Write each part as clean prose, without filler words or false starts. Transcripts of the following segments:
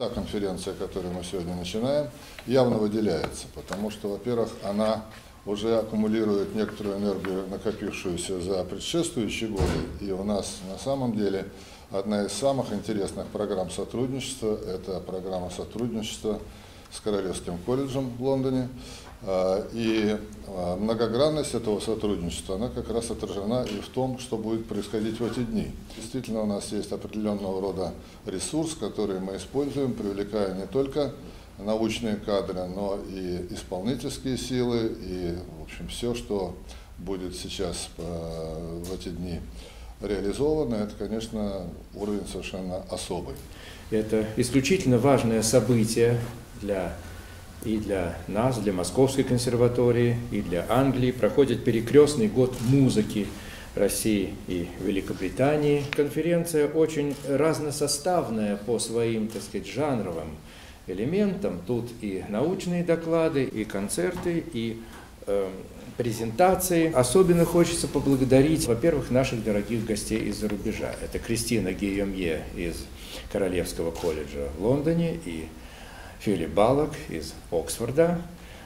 Та конференция, которую мы сегодня начинаем, явно выделяется, потому что, во-первых, она уже аккумулирует некоторую энергию, накопившуюся за предшествующие годы, и у нас на самом деле одна из самых интересных программ сотрудничества – это программа сотрудничества с Королевским колледжем в Лондоне, и многогранность этого сотрудничества, она как раз отражена и в том, что будет происходить в эти дни. Действительно, у нас есть определенного рода ресурс, который мы используем, привлекая не только научные кадры, но и исполнительские силы, и, в общем, все, что будет сейчас в эти дни реализовано, это, конечно, уровень совершенно особый. Это исключительно важное событие и для нас, для Московской консерватории, и для Англии. Проходит перекрестный год музыки России и Великобритании. Конференция очень разносоставная по своим, так сказать, жанровым элементам. Тут и научные доклады, и концерты, и презентации. Особенно хочется поблагодарить, во-первых, наших дорогих гостей из-за рубежа. Это Кристина Гийомье из Королевского колледжа в Лондоне и Филип Баллок из Оксфорда.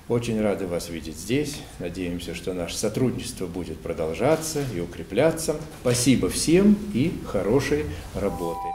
Очень рады вас видеть здесь. Надеемся, что наше сотрудничество будет продолжаться и укрепляться. Спасибо всем и хорошей работы.